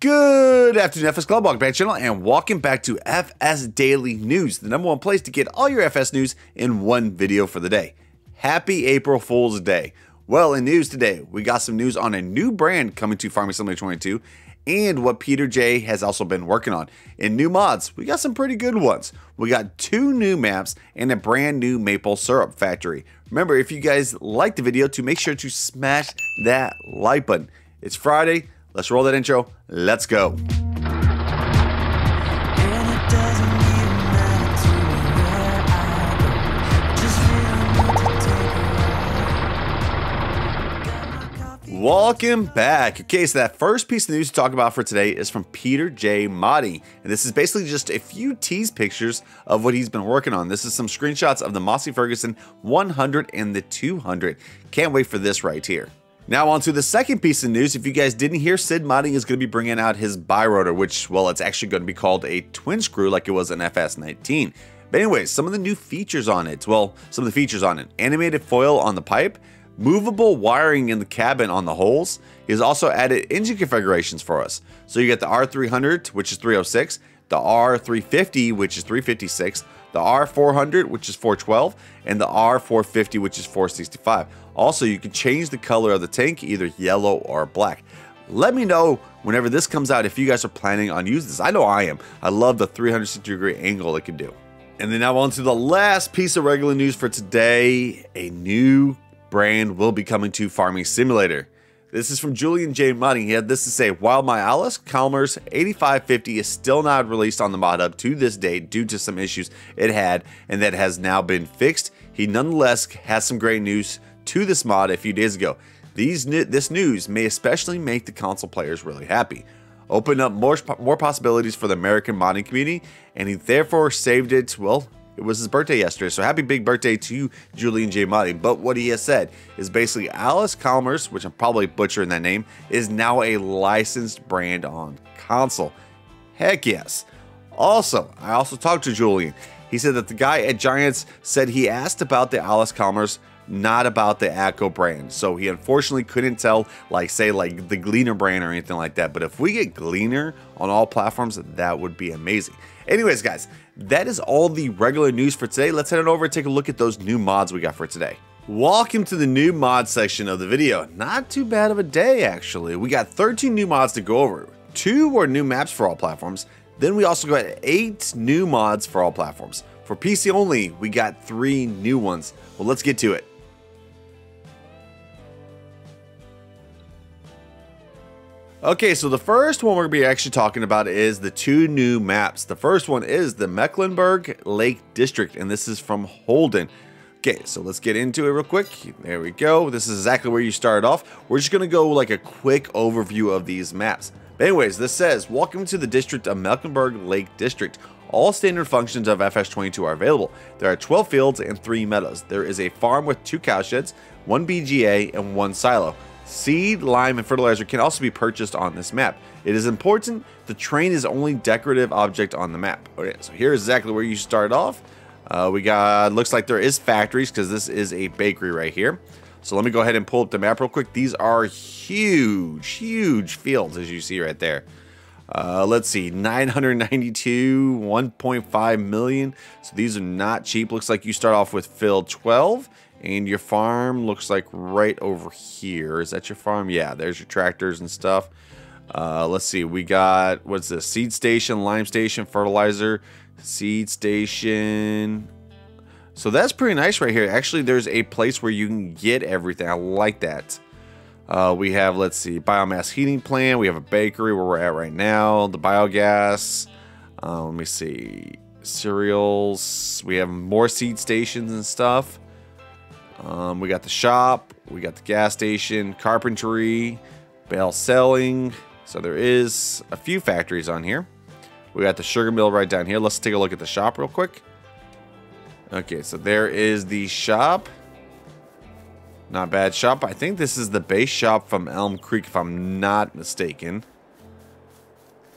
Good afternoon, FS Club. Welcome back to the channel and welcome back to FS Daily News, the number one place to get all your FS news in one video for the day. Happy April Fool's Day. Well, in news today, we got some news on a new brand coming to Farm Assembly 22 and what Peter J. has also been working on. In new mods, we got some pretty good ones. We got two new maps and a brand new maple syrup factory. Remember, if you guys like the video, to make sure to smash that like button. It's Friday. Let's roll that intro. Let's go. Welcome back. Okay, so that first piece of news to talk about for today is from Peter J. Motti. And this is basically just a few tease pictures of what he's been working on. This is some screenshots of the Massey Ferguson 100 and the 200. Can't wait for this right here. Now on to the second piece of news. If you guys didn't hear, Sid Modding is going to be bringing out his bi-rotor, which, well, it's actually going to be called a twin screw like it was in FS19. But anyway, some of the new features on it, well, some of the features on it: animated foil on the pipe, movable wiring in the cabin on the holes. He's also added engine configurations for us. So you got the R300, which is 306, the R350, which is 356, the R400, which is 412, and the R450, which is 465. Also, you can change the color of the tank, either yellow or black. Let me know whenever this comes out if you guys are planning on using this. I know I am. I love the 360 degree angle it can do. And then now on to the last piece of regular news for today. A new brand will be coming to Farming Simulator. This is from Julian J. Money. He had this to say: while my Allis-Chalmers 8550 is still not released on the mod hub to this date due to some issues it had and that has now been fixed, he nonetheless has some great news to this mod a few days ago. This news may especially make the console players really happy, open up more possibilities for the American modding community, and he therefore saved it. Well, it was his birthday yesterday, so happy big birthday to Julian J. Money. But what he has said is basically Allis-Chalmers, which I'm probably butchering that name, is now a licensed brand on console. Heck yes. Also, I also talked to Julian. He said that the guy at Giants said he asked about the Allis-Chalmers, not about the ACO brand. So he unfortunately couldn't tell, like, say, like the Gleaner brand or anything like that. But if we get Gleaner on all platforms, that would be amazing. Anyways, guys, that is all the regular news for today. Let's head on over and take a look at those new mods we got for today. Welcome to the new mod section of the video. Not too bad of a day, actually. We got 13 new mods to go over. 2 were new maps for all platforms. Then we also got 8 new mods for all platforms. For PC only, we got 3 new ones. Well, let's get to it. Okay, so the first one we're going to be actually talking about is the 2 new maps. The first one is the Mecklenburg Lake District, and this is from Holden. Okay, so let's get into it real quick. There we go. This is exactly where you started off. We're just going to go like a quick overview of these maps. But anyways, this says, welcome to the district of Mecklenburg Lake District. All standard functions of FS22 are available. There are 12 fields and 3 meadows. There is a farm with 2 cowsheds, 1 BGA, and 1 silo. Seed, lime, and fertilizer can also be purchased on this map. It is important the train is only decorative object on the map. Okay, so here's exactly where you start off. We got, looks like there is factories because this is a bakery right here. So let me go ahead and pull up the map real quick. These are huge fields, as you see right there. Let's see, 992, 1.5 million. So these are not cheap. Looks like you start off with field 12. And your farm looks like right over here. Is that your farm? Yeah, there's your tractors and stuff. Let's see, we got, what's this? Seed station, lime station, fertilizer, seed station. So that's pretty nice right here. Actually, there's a place where you can get everything. I like that. We have, let's see, biomass heating plant. We have a bakery where we're at right now. The biogas. Let me see. Cereals. We have more seed stations and stuff. We got the shop, we got the gas station, carpentry, bale selling. So there is a few factories on here. We got the sugar mill right down here. Let's take a look at the shop real quick. Okay, so there is the shop. Not bad shop. I think this is the base shop from Elm Creek, if I'm not mistaken.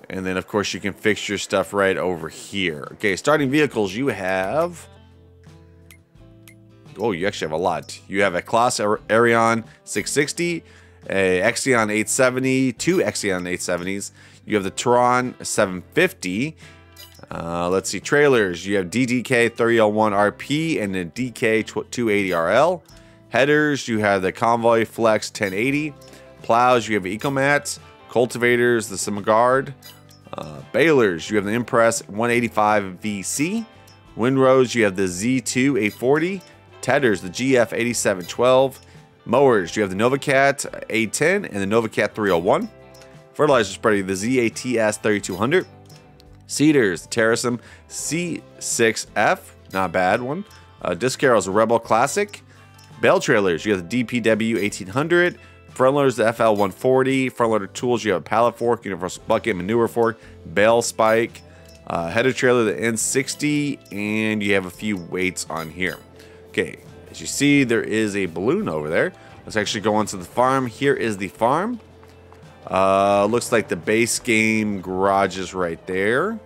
And then, of course, you can fix your stuff right over here. Okay, starting vehicles, you have... Oh, you actually have a lot. You have a Claas Arion 660, a Exion 870, 2 Exion 870s. You have the Teron 750. Let's see, trailers. You have DDK 301 RP and a DK 280 RL. Headers, you have the Convoy Flex 1080. Plows, you have Ecomats. Cultivators, the Simigard. Baylors, you have the Impress 185 VC. Windrows, you have the Z2 840. Tedders, the GF 8712. Mowers, you have the Novacat A10 and the Novacat 301. Fertilizer spreader, the ZATS 3200. Seeders, the Terrasim C6F, not a bad one. Disccaro's Rebel Classic. Bale trailers, you have the DPW 1800. Front loaders, the FL 140. Front loader tools, you have a pallet fork, universal bucket, manure fork, bale spike. Header trailer, the N60, and you have a few weights on here. Okay, as you see, there is a balloon over there. Let's actually go on to the farm. Here is the farm. Looks like the base game garage is right there.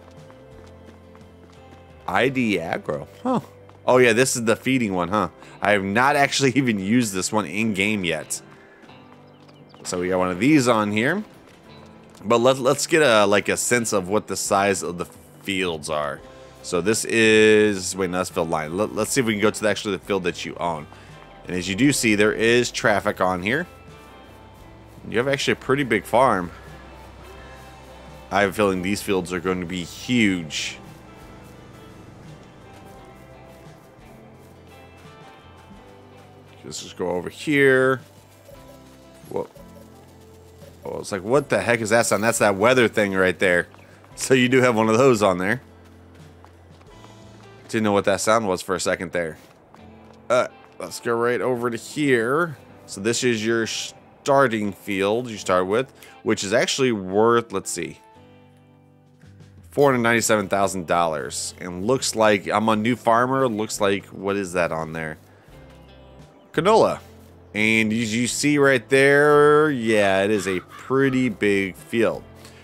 ID Agro. Huh. Oh, yeah, this is the feeding one, huh? I have not actually even used this one in-game yet. So we got one of these on here. But let's get a, like a sense of what the size of the fields are. So this is, wait, no, that's field line. Let's see if we can go to the, actually the field that you own. And as you do see, there is traffic on here. You have actually a pretty big farm. I have a feeling these fields are going to be huge. Let's just go over here. Whoa. Oh, it's like, what the heck is that sound? That's that weather thing right there. So you do have one of those on there. Didn't know what that sound was for a second there. Let's go right over to here. So this is your starting field you start with, which is actually worth, let's see, $497,000. And looks like I'm a new farmer. Looks like, what is that on there? Canola. And as you see right there, yeah, it is a pretty big field.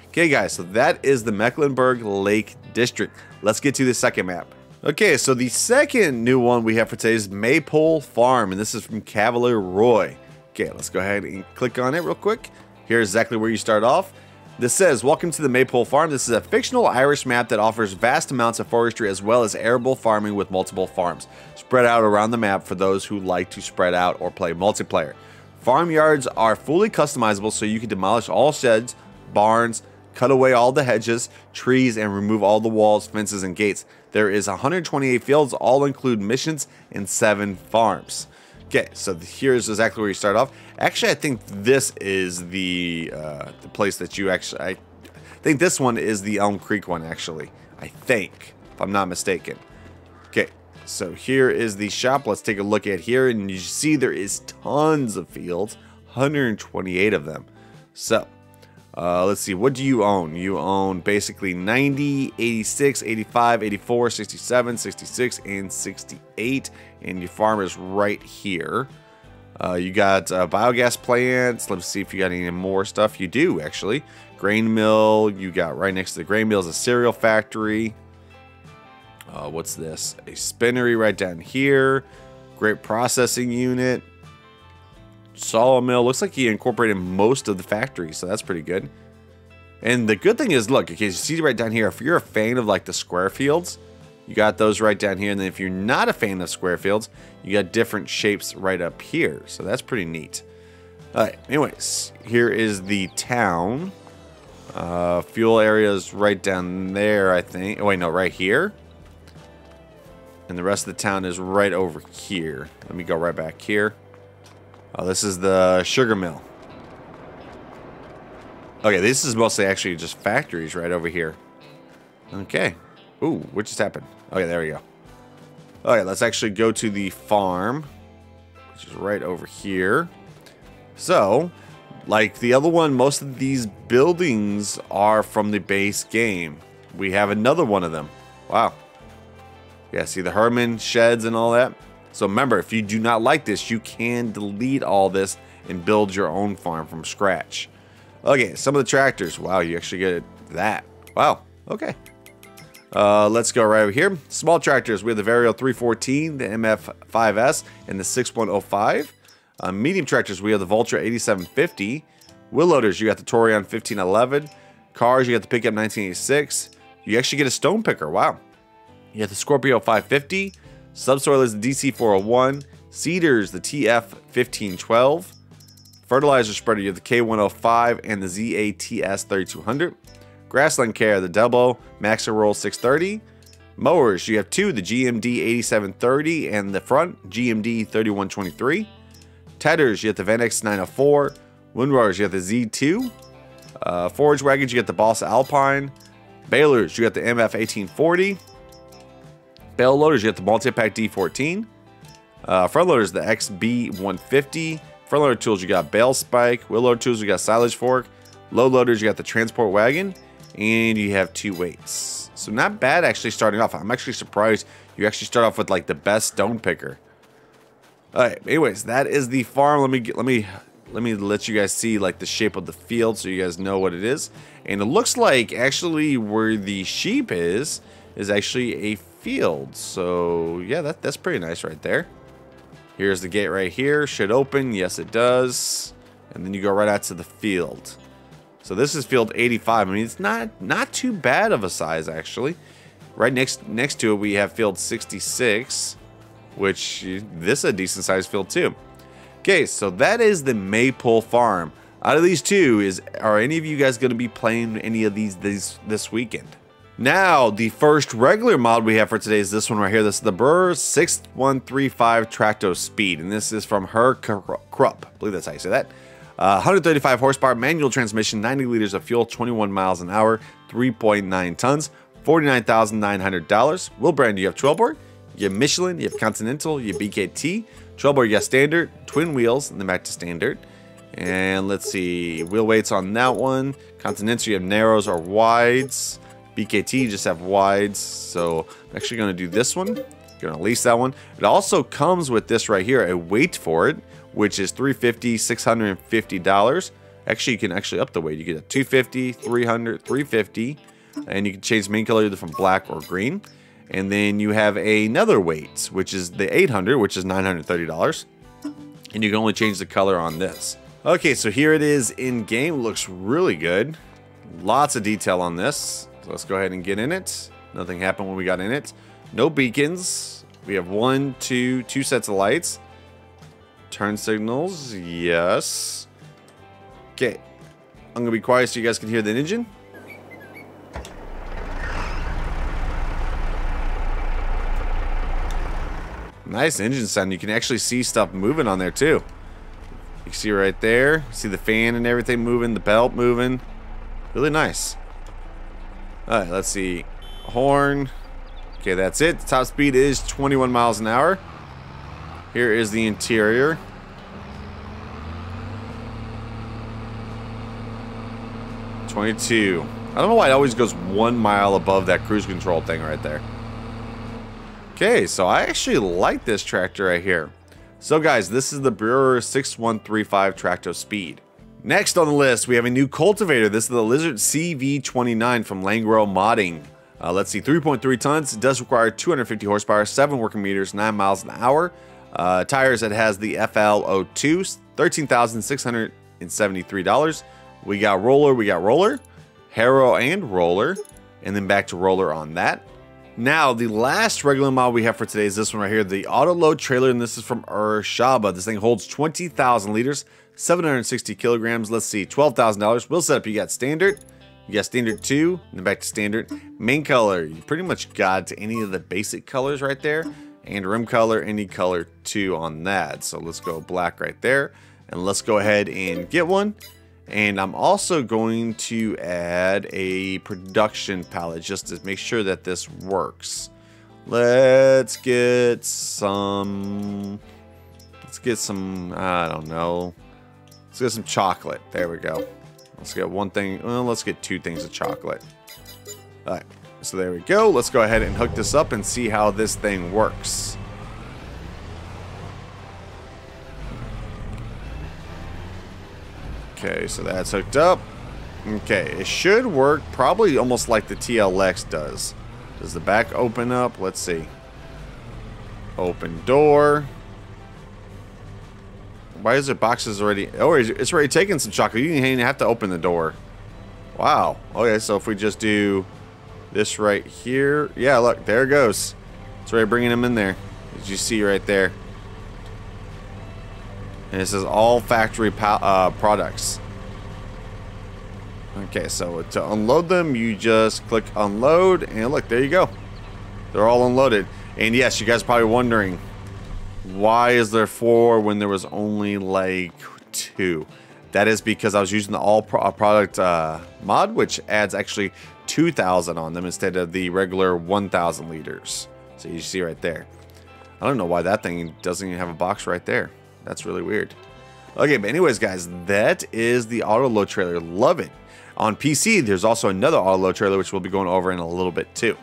Okay, guys, so that is the Mecklenburg Lake District. Let's get to the second map. Okay, so the second new one we have for today is Maypole Farm, and this is from Cavalier Roy. Okay, let's go ahead and click on it real quick. Here's exactly where you start off. This says, welcome to the Maypole Farm. This is a fictional Irish map that offers vast amounts of forestry as well as arable farming with multiple farms spread out around the map for those who like to spread out or play multiplayer. Farmyards are fully customizable, so you can demolish all sheds, barns, cut away all the hedges, trees, and remove all the walls, fences, and gates. There is 128 fields, all include missions, and 7 farms. Okay, so here's exactly where you start off. Actually, I think this is the place that you actually... I think this one is the Elm Creek one, actually. I think, if I'm not mistaken. Okay, so here is the shop. Let's take a look at here. And you see there is tons of fields. 128 of them. So, let's see. What do you own? You own basically 90, 86, 85, 84, 67, 66, and 68. And your farm is right here. You got biogas plants. Let's see if you got any more stuff. You do, actually. Grain mill. You got right next to the grain mill is a cereal factory. What's this? A spinnery right down here. Grape processing unit. Sawmill. Looks like he incorporated most of the factories, so that's pretty good. And the good thing is, look, okay, you see right down here, if you're a fan of like the square fields, you got those right down here. And then if you're not a fan of square fields, you got different shapes right up here. So that's pretty neat. All right, anyways, here is the town. Fuel areas right down there, I think. Oh, wait, no, right here. And the rest of the town is right over here. Let me go right back here. Oh, this is the sugar mill. Okay, this is mostly actually just factories right over here. Okay. Ooh, what just happened? Okay, there we go. Okay, let's actually go to the farm, which is right over here. So, like the other one, most of these buildings are from the base game. We have another one of them. Wow. Yeah, see the Herman sheds and all that? So remember, if you do not like this, you can delete all this and build your own farm from scratch. Okay, some of the tractors. Wow, you actually get that. Wow, okay. Let's go right over here. Small tractors. We have the Vario 314, the MF5S, and the 6105. Medium tractors, we have the Valtra 8750. Wheel loaders, you got the Teron 1511. Cars, you got the pickup 1986. You actually get a stone picker. Wow. You got the Scorpio 550. Subsoil is the DC 401. Cedars, the TF 1512. Fertilizer spreader, you have the K105 and the ZATS 3200. Grassland care, the Double Maxer Roll 630. Mowers, you have two, the GMD 8730 and the front GMD 3123. Tedders, you have the Venex 904. Windrunners, you have the Z2. Forage wagons, you got the Boss Alpine. Baylors, you got the MF 1840. Bale loaders, you got the Multi-Pack D14. Front loaders, the XB 150. Front loader tools, you got bale spike. Wheel loader tools, you got silage fork. Load loaders, you got the transport wagon. And you have two weights. So not bad actually starting off. I'm actually surprised you actually start off with like the best stone picker. All right, anyways, that is the farm. Let me let you guys see like the shape of the field so you guys know what it is. And it looks like actually where the sheep is actually a field. So yeah, that's pretty nice right there. Here's the gate right here. Should open. Yes, it does. And then you go right out to the field. So this is field 85. I mean, it's not too bad of a size, actually. Right next to it, we have field 66, which this is a decent sized field, too. Okay, so that is the Maypole Farm. Out of these two, are any of you guys going to be playing any of these this weekend? Now, the first regular mod we have for today is this one right here. This is the Brewer 6135 Tracto Speed, and this is from Her Krupp. I believe that's how you say that. 135 horsepower, manual transmission, 90 liters of fuel, 21 miles an hour, 3.9 tons, $49,900. Will brand, you have 12-bore, you have Michelin, you have Continental, you have BKT. 12-bore, you got standard, twin wheels, and then back to standard. And let's see, wheel weights on that one. Continental, you have narrows or wides. BKT, you just have wides, so I'm actually going to do this one. Going to lease that one. It also comes with this right here, a weight for it, which is $350, $650. Actually, you can actually up the weight. You get a $250, $300, $350, and you can change the main color either from black or green. And then you have another weight, which is the $800, which is $930, and you can only change the color on this. Okay, so here it is in game. Looks really good. Lots of detail on this. So let's go ahead and get in it. Nothing happened when we got in it. No beacons. We have two sets of lights. Turn signals. Yes. Okay. I'm going to be quiet so you guys can hear the engine. Nice engine sound. You can actually see stuff moving on there too. You can see right there. See the fan and everything moving. The belt moving. Really nice. Alright, let's see. Horn. Okay, that's it. The top speed is 21 miles an hour. Here is the interior. I don't know why it always goes 1 mile above that cruise control thing right there. Okay, so I actually like this tractor right here. So guys, this is the Brewer 6135 Tracto Speed. Next on the list, we have a new cultivator. This is the Lizard CV29 from Langro Modding. Let's see, 3.3 tons. It does require 250 horsepower, 7 working meters, 9 miles an hour. Tires, it has the FL02, $13,673. We got roller, harrow and roller, and then back to roller on that. Now, the last regular mod we have for today is this one right here, the Auto Load Trailer, and this is from Urshaba. This thing holds 20,000 liters. 760 kilograms. Let's see, $12,000. Wheel setup, you got standard. You got standard 2, and then back to standard. Main color, you pretty much got any of the basic colors right there. And rim color, any color 2 on that. So let's go black right there. And let's go ahead and get one. And I'm also going to add a production pallet just to make sure that this works. Let's get some... I don't know. Let's get some chocolate. There we go. Let's get one thing. Well, let's get 2 things of chocolate. All right. So there we go. Let's go ahead and hook this up and see how this thing works. Okay, so that's hooked up. Okay, it should work probably almost like the TLX does. Does the back open up? Let's see. Open door. Why is there boxes already? Oh, it's already taking some chocolate. You didn't even have to open the door. Wow. Okay, so if we just do this right here. Yeah, look, there it goes. It's already bringing them in there, as you see right there. And it says all factory products. Okay, so to unload them, you just click unload, and look, there you go. They're all unloaded. And yes, you guys are probably wondering, why is there 4 when there was only like 2? That is because I was using the all product mod, which adds actually 2,000 on them instead of the regular 1,000 liters. So you see right there. I don't know why that thing doesn't even have a box right there. That's really weird. Okay, but anyways, guys, that is the Auto Load Trailer. Love it. On PC, there's also another Auto Load Trailer, which we'll be going over in a little bit too.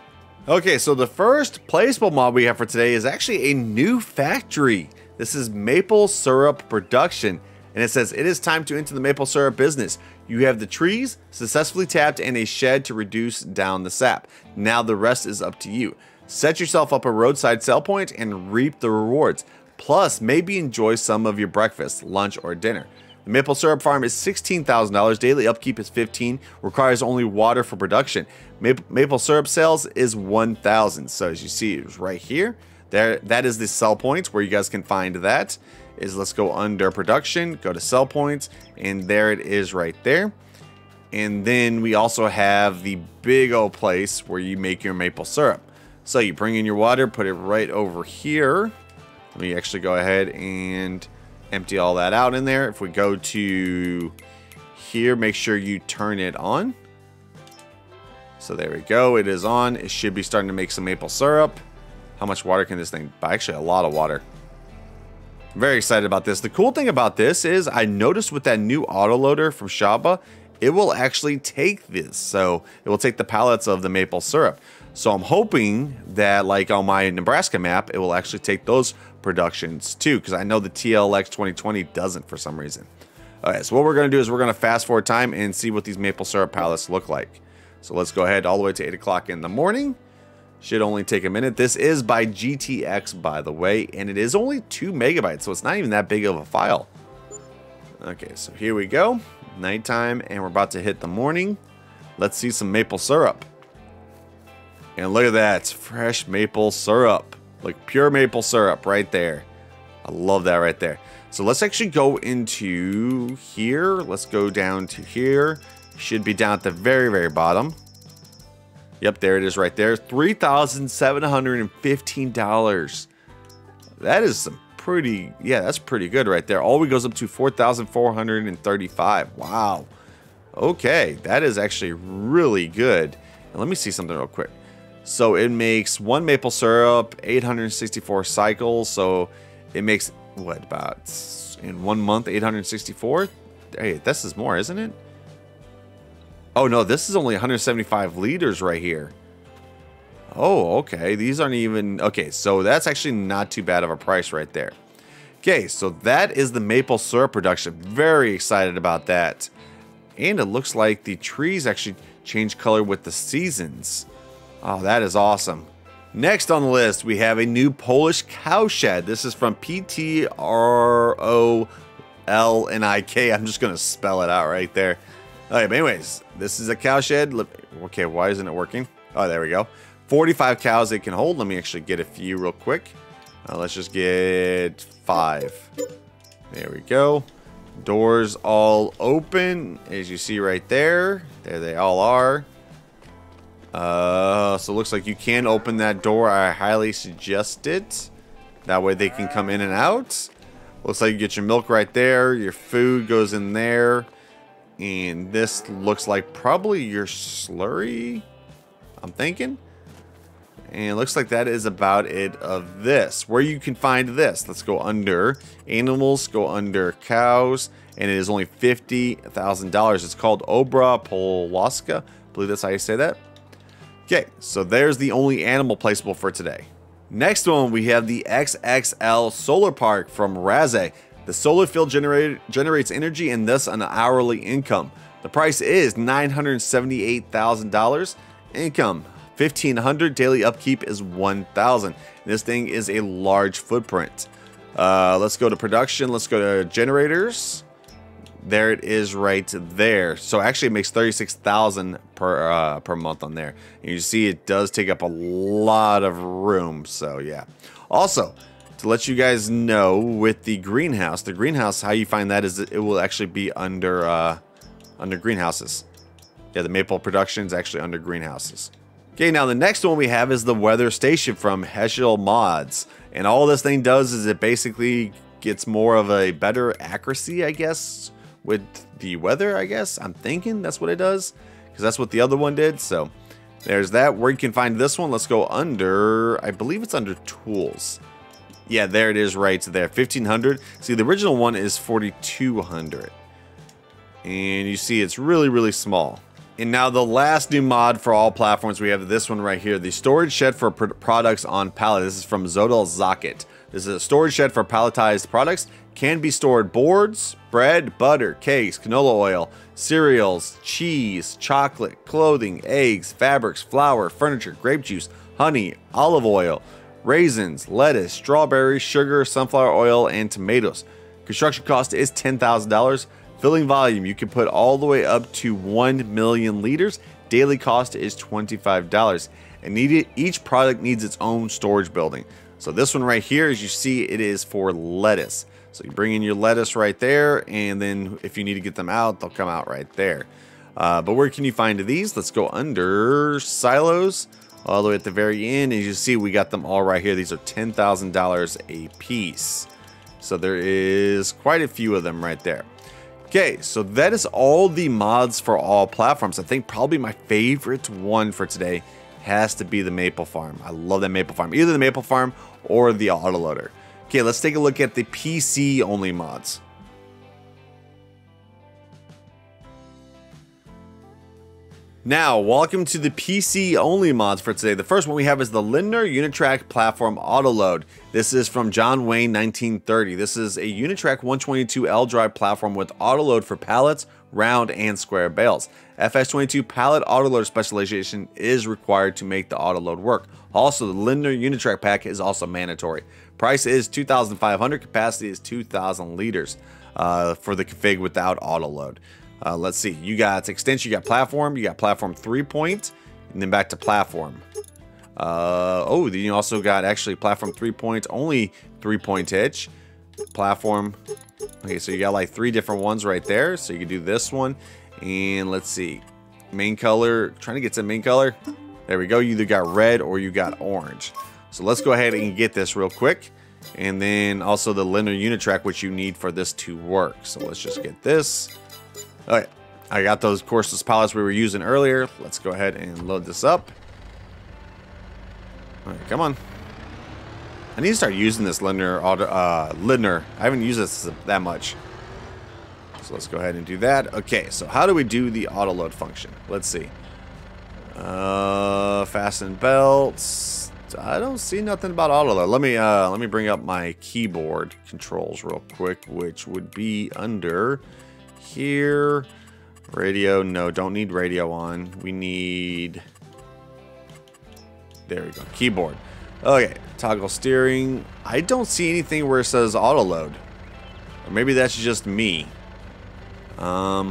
Okay, so the first placeable mod we have for today is actually a new factory. This is Maple Syrup Production, and it says, it is time to enter the maple syrup business. You have the trees successfully tapped and a shed to reduce down the sap. Now the rest is up to you. Set yourself up a roadside sell point and reap the rewards. Plus, maybe enjoy some of your breakfast, lunch, or dinner. The maple syrup farm is $16,000. Daily upkeep is $15. Requires only water for production. Maple syrup sales is $1,000. So as you see, it's right here. There, that is the sell point where you guys can find that. Is let's go under production, go to sell points, and there it is right there. And then we also have the big old place where you make your maple syrup. So you bring in your water, put it right over here. Let me actually go ahead and empty all that out in there. If we go to here, make sure you turn it on. So there we go, it is on. It should be starting to make some maple syrup. How much water can this thing buy? Actually, a lot of water. Very excited about this. The cool thing about this is I noticed with that new autoloader from Shaba, it will actually take this. So it will take the pallets of the maple syrup. So I'm hoping that like on my Nebraska map, it will actually take those productions too, because I know the TLX 2020 doesn't for some reason. All right, so what we're going to do is we're going to fast forward time and see what these maple syrup pallets look like. So let's go ahead all the way to 8 o'clock in the morning. Should only take a minute. This is by GTX, by the way, and it is only 2 megabytes, so it's not even that big of a file. Okay, so here we go. Nighttime, and we're about to hit the morning. Let's see some maple syrup. And look at that, it's fresh maple syrup. Like pure maple syrup right there. I love that right there. So let's actually go into here. Let's go down to here. Should be down at the very, very bottom. Yep, there it is right there. $3,715. That is some pretty, yeah, that's pretty good right there. All we goes up to $4,435. Wow. Okay, that is actually really good. Now, let me see something real quick. So it makes 1 maple syrup, 864 cycles. So it makes, what, about in 1 month, 864? Hey, this is more, isn't it? Oh no, this is only 175 liters right here. Oh, okay, these aren't even, okay, so that's actually not too bad of a price right there. Okay, so that is the maple syrup production. Very excited about that. And it looks like the trees actually change color with the seasons. Oh, that is awesome. Next on the list, we have a new Polish cow shed. This is from PTROLNIK. I'm just gonna spell it out right there. Okay, but anyways, this is a cow shed. Okay, why isn't it working? Oh, there we go. 45 cows it can hold. Let me actually get a few real quick. Let's just get 5. There we go. Doors all open, as you see right there. There they all are. So it looks like you can open that door. I highly suggest it. That way they can come in and out. Looks like you get your milk right there. Your food goes in there. And this looks like probably your slurry, I'm thinking. And it looks like that is about it of this. Where you can find this, let's go under animals, go under cows, and it is only $50,000. It's called Obra Polaska. I believe that's how you say that. Okay, so there's the only animal placeable for today. Next one, we have the XXL Solar Park from Raze. The solar field generates energy and thus an hourly income. The price is $978,000. Income, $1,500. Daily upkeep is $1,000. This thing is a large footprint. Let's go to production. Let's go to generators. There it is right there. So actually it makes $36,000 per month on there. And you see it does take up a lot of room. So yeah. Also, to let you guys know, with the greenhouse, how you find that is it will actually be under under greenhouses. Yeah, the Maple Production is actually under greenhouses. Okay, now the next one we have is the weather station from Heschel Mods. And all this thing does is it basically gets more of a better accuracy, I guess, with the weather, I guess. I'm thinking that's what it does, because that's what the other one did. So there's that. Where you can find this one, let's go under, I believe it's under tools. Yeah, there it is right there, 1500. See, the original one is 4200. And you see it's really, really small. And now the last new mod for all platforms, we have this one right here, the storage shed for products on pallet. This is from Zodal Zocket. This is a storage shed for palletized products. Can be stored boards, bread, butter, cakes, canola oil, cereals, cheese, chocolate, clothing, eggs, fabrics, flour, furniture, grape juice, honey, olive oil, raisins, lettuce, strawberries, sugar, sunflower oil, and tomatoes. Construction cost is $10,000. Filling volume, you can put all the way up to 1 million liters. Daily cost is $25. And each product needs its own storage building. So this one right here, as you see, it is for lettuce. So you bring in your lettuce right there, and then if you need to get them out, they'll come out right there. But where can you find these? Let's go under silos, all the way at the very end. As you see, we got them all right here. These are $10,000 a piece. So there is quite a few of them right there. Okay, so that is all the mods for all platforms. I think probably my favorite one for today has to be the Maple Farm. I love that Maple Farm, either the Maple Farm or the Autoloader. Okay, let's take a look at the PC only mods. Now, welcome to the PC only mods for today. The first one we have is the Lindner Unitrack Platform Autoload. This is from John Wayne 1930. This is a Unitrack 122L drive platform with autoload for pallets, round and square bales. FS22 pallet autoloader specialization is required to make the autoload work. Also, the Lindner Unitrack pack is also mandatory. Price is $2,500. Capacity is 2,000 liters for the config without autoload. Let's see. You got extension. You got platform 3 point, and then back to platform. Oh, then you also got actually platform 3 point, only 3 point hitch. Platform. Okay, so you got like three different ones right there. So you can do this one, and let's see. Main color. Trying to get to main color. There we go. You either got red or you got orange. So let's go ahead and get this real quick. And then also the Lindner Unitrack, which you need for this to work. So let's just get this. All right, I got those courses pallets we were using earlier. Let's go ahead and load this up. All right, come on. I need to start using this Lindner. I haven't used this that much. So let's go ahead and do that. Okay, so how do we do the autoload function? Let's see. Fasten belts. I don't see nothing about autoload. Let me bring up my keyboard controls real quick, which would be under here. Radio, no, don't need radio on. We need, there we go, keyboard. Okay, toggle steering. I don't see anything where it says autoload. Or maybe that's just me. Let's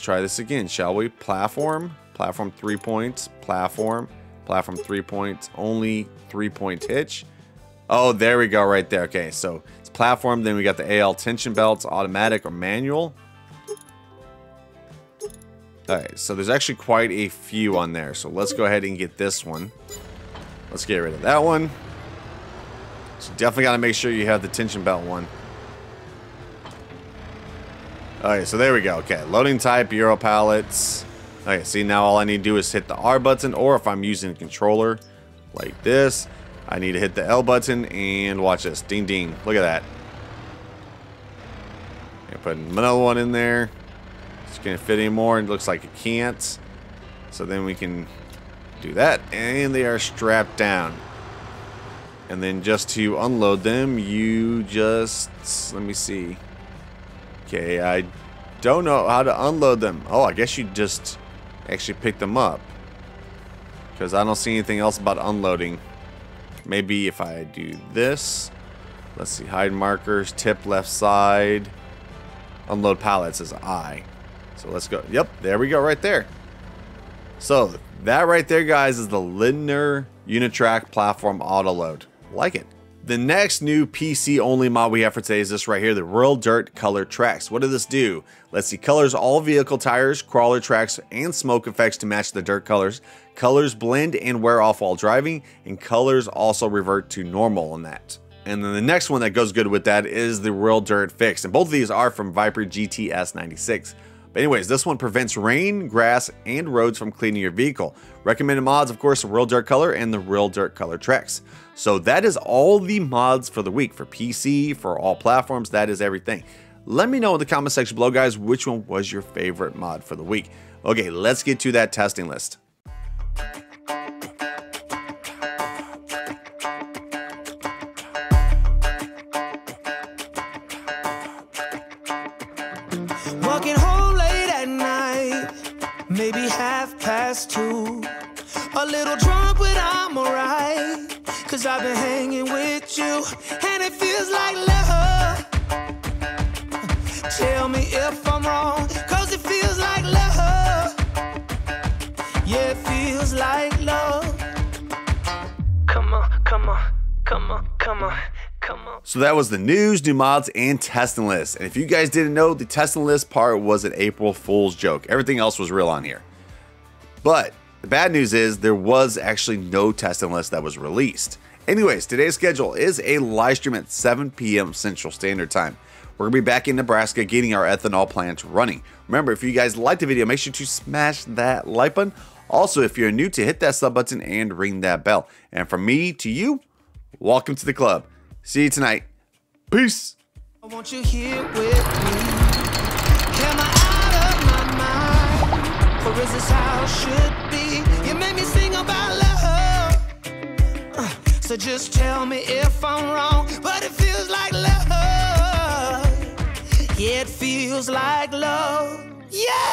try this again, shall we? Platform, platform 3 points, platform, platform 3 points, only 3 point hitch. Oh, there we go, right there. Okay, so it's platform, then we got the AL tension belts, automatic or manual. All right, so there's actually quite a few on there. So let's go ahead and get this one. Let's get rid of that one. So definitely got to make sure you have the tension belt one. All right, so there we go. Okay, loading type, Euro pallets. All right, see, now all I need to do is hit the R button, or if I'm using a controller like this, I need to hit the L button, and watch this. Ding, ding. Look at that. I'm putting another one in there. It's going to fit anymore, and it looks like it can't. So then we can do that, and they are strapped down. And then just to unload them, you just, let me see. Okay, I don't know how to unload them. Oh, I guess you just actually pick them up, because I don't see anything else about unloading. Maybe if I do this, Let's see, hide markers, tip left side. Unload pallets is I. So let's go. Yep, there we go right there. So that right there, guys, is the Lindner Unitrack Platform Auto Load. Like it. The next new PC only mod we have for today is this right here, the Real Dirt Color Tracks. What does this do? Let's see, colors all vehicle tires, crawler tracks, and smoke effects to match the dirt colors. Colors blend and wear off while driving, and colors also revert to normal on that. And then the next one that goes good with that is the Real Dirt Fix. And both of these are from Viper GTS 96. But anyways, this one prevents rain, grass, and roads from cleaning your vehicle. Recommended mods, of course, the Real Dirt Color and the Real Dirt Color Tracks. So that is all the mods for the week. For PC, for all platforms, that is everything. Let me know in the comment section below, guys, which one was your favorite mod for the week. Okay, let's get to that testing list. Half past 2, a little drunk, but I'm alright, 'cause I've been hanging with you, and it feels like love. Tell me if I'm wrong, 'cause it feels like love. Yeah, it feels like love. Come on, come on, come on, come on. So that was the news, new mods, and testing list. And if you guys didn't know, the testing list part was an April Fool's joke. Everything else was real on here. But the bad news is there was actually no testing list that was released. Anyways, today's schedule is a live stream at 7 p.m. Central Standard Time. We're going to be back in Nebraska getting our ethanol plant running. Remember, if you guys liked the video, make sure to smash that like button. Also, if you're new, to hit that sub button and ring that bell. And from me to you, welcome to the club. See you tonight. Peace. I want you here with me. Am I out of my mind? Or is this how it should be? You made me sing about love. So just tell me if I'm wrong. But it feels like love. Yeah, it feels like love. Yeah.